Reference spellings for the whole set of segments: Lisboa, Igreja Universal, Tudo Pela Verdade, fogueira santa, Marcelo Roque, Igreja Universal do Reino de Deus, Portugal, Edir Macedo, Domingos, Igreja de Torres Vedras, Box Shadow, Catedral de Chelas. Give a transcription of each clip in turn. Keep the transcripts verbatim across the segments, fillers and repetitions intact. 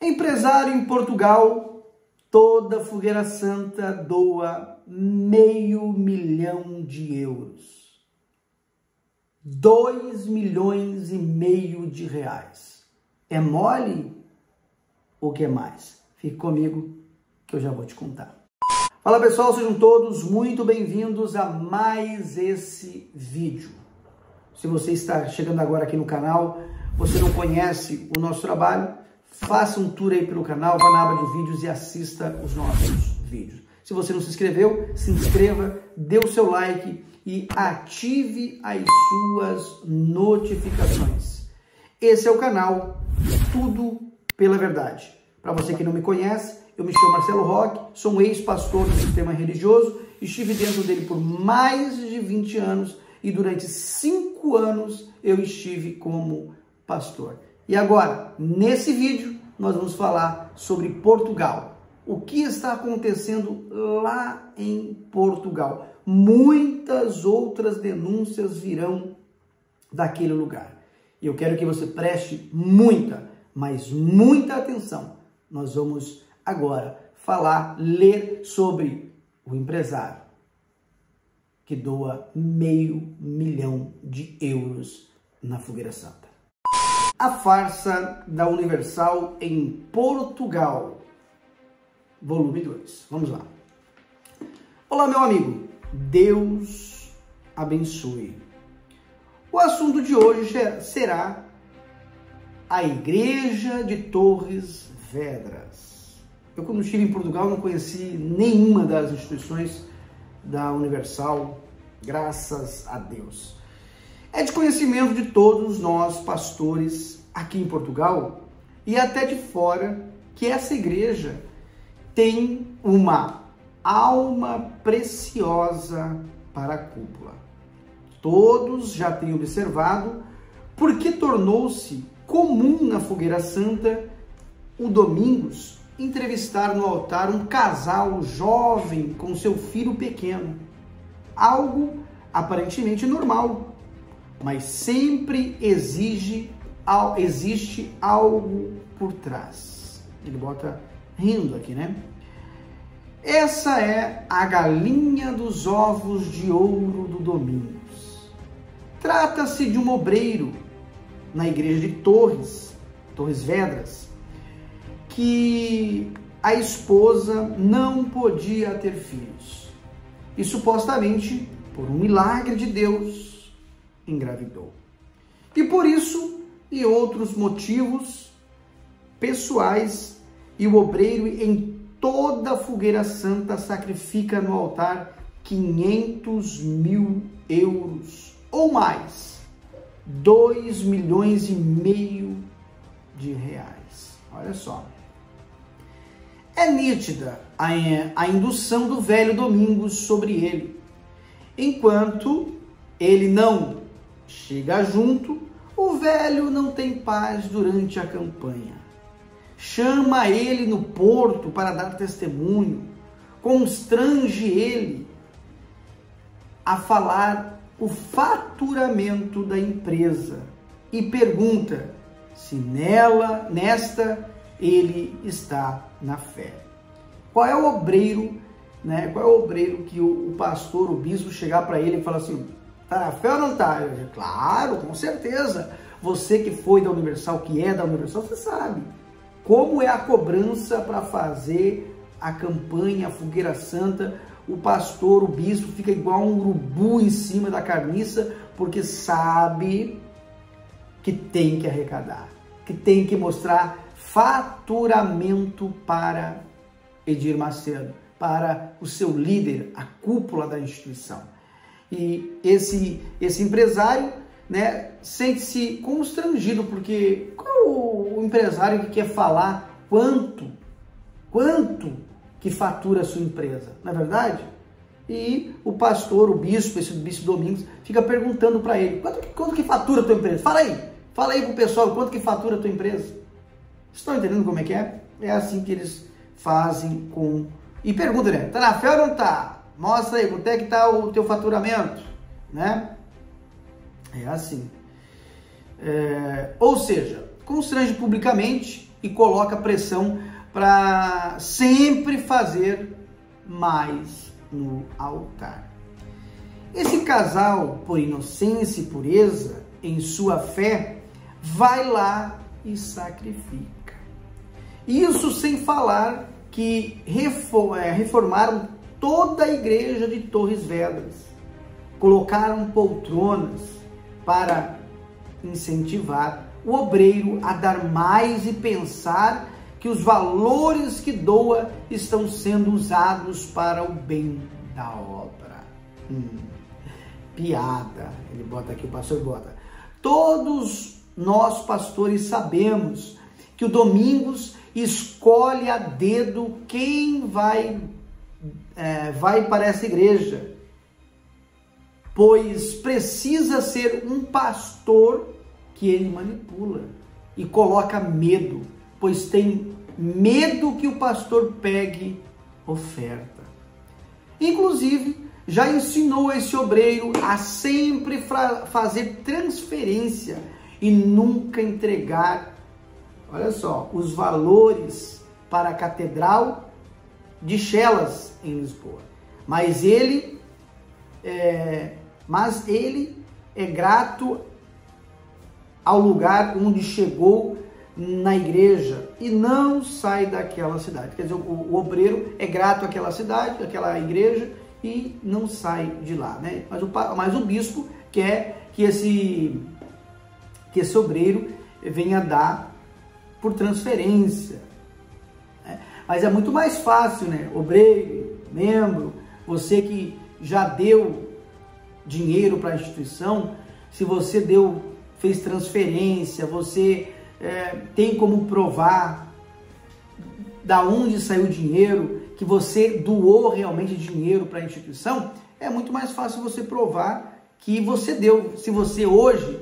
Empresário em Portugal, toda fogueira santa doa meio milhão de euros. Dois milhões e meio de reais. É mole? O que mais? Fique comigo que eu já vou te contar. Fala pessoal, sejam todos muito bem-vindos a mais esse vídeo. Se você está chegando agora aqui no canal, você não conhece o nosso trabalho, faça um tour aí pelo canal, vá na aba de vídeos e assista os nossos vídeos. Se você não se inscreveu, se inscreva, dê o seu like e ative as suas notificações. Esse é o canal Tudo Pela Verdade. Para você que não me conhece, eu me chamo Marcelo Roque, sou um ex-pastor do sistema religioso, estive dentro dele por mais de vinte anos e durante cinco anos eu estive como pastor. E agora, nesse vídeo, nós vamos falar sobre Portugal. O que está acontecendo lá em Portugal? Muitas outras denúncias virão daquele lugar. E eu quero que você preste muita, mas muita atenção. Nós vamos agora falar, ler sobre o empresário que doa meio milhão de euros na fogueira santa. A farsa da Universal em Portugal, volume dois. Vamos lá. Olá, meu amigo. Deus abençoe. O assunto de hoje será a Igreja de Torres Vedras. Eu, quando estive em Portugal, não conheci nenhuma das instituições da Universal, graças a Deus. É de conhecimento de todos nós, pastores, aqui em Portugal e até de fora, que essa igreja tem uma alma preciosa para a cúpula. Todos já têm observado porque tornou-se comum na Fogueira Santa o Domingos entrevistar no altar um casal jovem com seu filho pequeno. Algo aparentemente normal, mas sempre exige, existe algo por trás. Ele bota rindo aqui, né? Essa é a galinha dos ovos de ouro do Domingos. Trata-se de um obreiro na igreja de Torres, Torres Vedras, que a esposa não podia ter filhos. E supostamente, por um milagre de Deus, engravidou. E por isso e outros motivos pessoais, e o obreiro em toda a fogueira santa sacrifica no altar quinhentos mil euros ou mais, dois milhões e meio de reais. Olha só. É nítida a, a indução do velho Domingos sobre ele. Enquanto ele não chega junto, o velho não tem paz durante a campanha. Chama ele no porto para dar testemunho, constrange ele a falar o faturamento da empresa e pergunta se nela, nesta, ele está na fé. Qual é o obreiro, né? Qual é o obreiro que o, o pastor, o bispo chegar para ele e falar assim: tá na fé ou não tá? Claro, com certeza. Você que foi da Universal, que é da Universal, você sabe como é a cobrança para fazer a campanha, a fogueira santa. O pastor, o bispo fica igual um urubu em cima da carniça, porque sabe que tem que arrecadar, que tem que mostrar faturamento para Edir Macedo, para o seu líder, a cúpula da instituição. E esse, esse empresário, né, sente-se constrangido, porque qual o empresário que quer falar quanto, quanto que fatura a sua empresa, não é verdade? E o pastor, o bispo, esse bispo Domingos, fica perguntando para ele: quanto, quanto que fatura a tua empresa? Fala aí, fala aí pro pessoal quanto que fatura a tua empresa. Vocês estão entendendo como é que é? É assim que eles fazem com... E pergunta, né? Tá na fé ou não tá? Mostra aí, quanto é que está o teu faturamento, né? É assim. É, ou seja, constrange publicamente e coloca pressão para sempre fazer mais no altar. Esse casal, por inocência e pureza, em sua fé, vai lá e sacrifica. Isso sem falar que reformaram toda a igreja de Torres Vedras, colocaram poltronas para incentivar o obreiro a dar mais e pensar que os valores que doa estão sendo usados para o bem da obra. Hum, piada, ele bota aqui, o pastor bota. Todos nós, pastores, sabemos que o Domingos escolhe a dedo quem vai, é, vai para essa igreja, pois precisa ser um pastor que ele manipula e coloca medo, pois tem medo que o pastor pegue oferta. Inclusive, já ensinou esse obreiro a sempre fazer transferência e nunca entregar, olha só, os valores para a Catedral de Chelas em Lisboa. Mas ele é, mas ele é grato ao lugar onde chegou na igreja e não sai daquela cidade. Quer dizer, o, o obreiro é grato àquela cidade, àquela igreja, e não sai de lá, né? Mas o, mas o bispo quer que esse, que esse obreiro venha dar por transferência, né? Mas é muito mais fácil, né? Obreiro, membro, você que já deu dinheiro para a instituição, se você deu, fez transferência, você é, tem como provar da onde saiu o dinheiro, que você doou realmente dinheiro para a instituição, é muito mais fácil você provar que você deu. Se você hoje,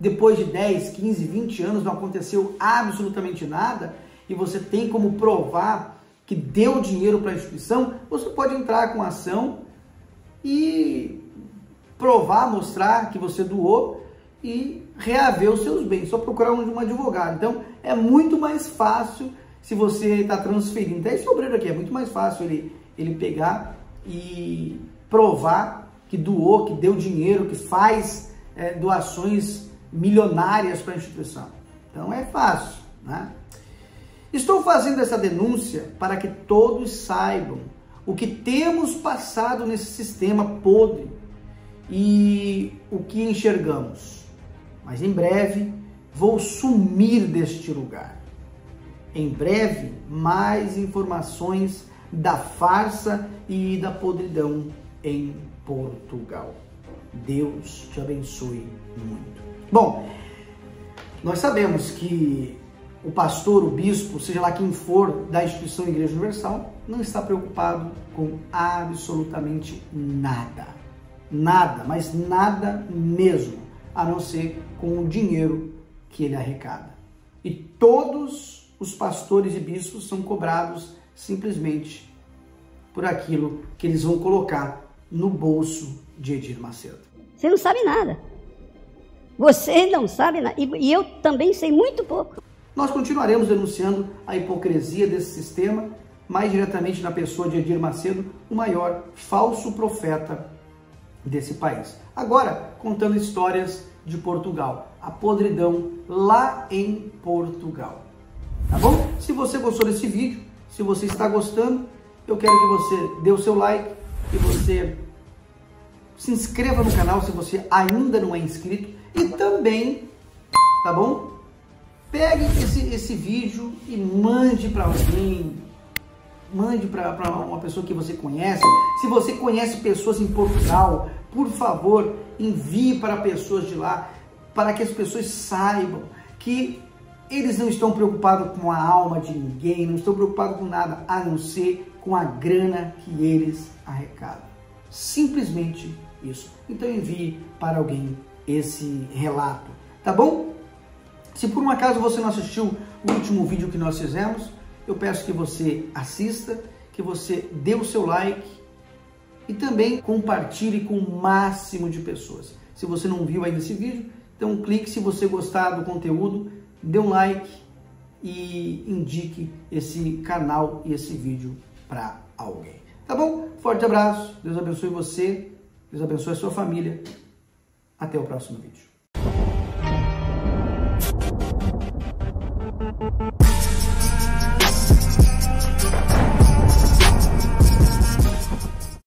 depois de dez, quinze, vinte anos, não aconteceu absolutamente nada, e você tem como provar que deu dinheiro para a instituição, você pode entrar com ação e provar, mostrar que você doou e reaver os seus bens, só procurar um advogado. Então, é muito mais fácil. Se você está transferindo, até esse obreiro aqui, é muito mais fácil ele, ele pegar e provar que doou, que deu dinheiro, que faz é, doações milionárias para a instituição. Então é fácil, né? Estou fazendo essa denúncia para que todos saibam o que temos passado nesse sistema podre e o que enxergamos. Mas em breve vou sumir deste lugar. Em breve, mais informações da farsa e da podridão em Portugal. Deus te abençoe muito. Bom, nós sabemos que o pastor, o bispo, seja lá quem for da instituição Igreja Universal, não está preocupado com absolutamente nada. Nada, mas nada mesmo, a não ser com o dinheiro que ele arrecada. E todos os pastores e bispos são cobrados simplesmente por aquilo que eles vão colocar no bolso de Edir Macedo. Você não sabe nada. Você não sabe nada. E eu também sei muito pouco. Nós continuaremos denunciando a hipocrisia desse sistema, mais diretamente na pessoa de Edir Macedo, o maior falso profeta desse país. Agora, contando histórias de Portugal, a podridão lá em Portugal. Tá bom? Se você gostou desse vídeo, se você está gostando, eu quero que você dê o seu like, que você se inscreva no canal se você ainda não é inscrito. E também, tá bom? Pegue esse, esse vídeo e mande para alguém, mande para uma pessoa que você conhece. Se você conhece pessoas em Portugal, por favor, envie para pessoas de lá, para que as pessoas saibam que eles não estão preocupados com a alma de ninguém, não estão preocupados com nada, a não ser com a grana que eles arrecadam. Simplesmente isso. Então envie para alguém esse relato, tá bom? Se por um acaso você não assistiu o último vídeo que nós fizemos, eu peço que você assista, que você dê o seu like e também compartilhe com o máximo de pessoas. Se você não viu ainda esse vídeo, então clique se você gostar do conteúdo, dê um like e indique esse canal e esse vídeo para alguém. Tá bom? Forte abraço, Deus abençoe você, Deus abençoe a sua família. Até o próximo vídeo.